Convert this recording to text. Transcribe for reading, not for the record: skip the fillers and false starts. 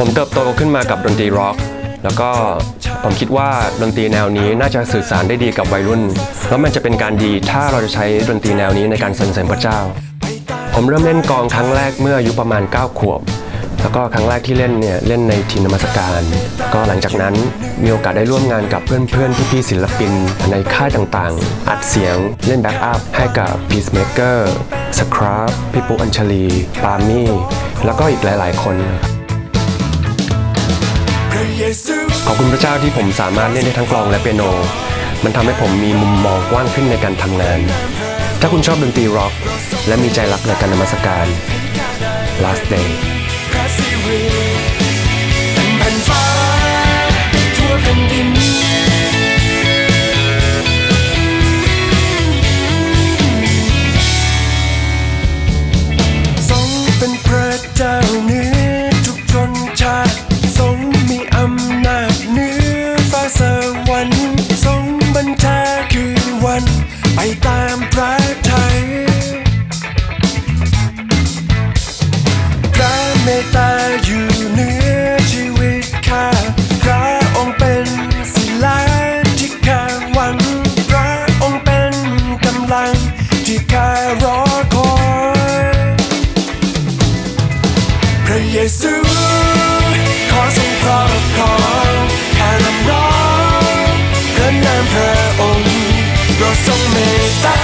ผมเติบโตขึ้นมากับดนตรีร็อกแล้วก็ผมคิดว่าดนตรีแนวนี้น่าจะสื่อสารได้ดีกับวัยรุ่นแล้วมันจะเป็นการดีถ้าเราจะใช้ดนตรีแนวนี้ในการสรรเสริญพระเจ้าผมเริ่มเล่นกลองครั้งแรกเมื่ออายุประมาณ9 ขวบแล้วก็ครั้งแรกที่เล่นเล่นในทีนมัสการก็หลังจากนั้นมีโอกาสได้ร่วมงานกับเพื่อนๆพี่ๆศิลปินในค่ายต่างๆอัดเสียงเล่นแบ็กอัพให้กับ Peacemaker Scrap พี่ปุ๊อัญชลีปามี่แล้วก็อีกหลายๆคนขอบคุณพระเจ้าที่ผมสามารถเล่นได้ทั้งกลองและเปียโนมันทำให้ผมมีมุมมองกว้างขึ้นในการทำงานถ้าคุณชอบดนตรีร็อกและมีใจรักในการนมัสการ Last Dayทรงเป็นพระเจ้าเหนือทุกชนชาติทรงมีอำนาจเหนือฟ้าสวรรค์ทรงบัญชาคือวันไปตามพระทัยพระเมตตาอยู่เหนือชีวิตข้าพระองค์เป็นศิลาที่ข้าหวังพระองค์เป็นกำลังที่ข้ารอคอยพระเยซูขอทรงครอบครองข้าน้ำร้อนพระนามพระองค์โปรดทรงเมตตา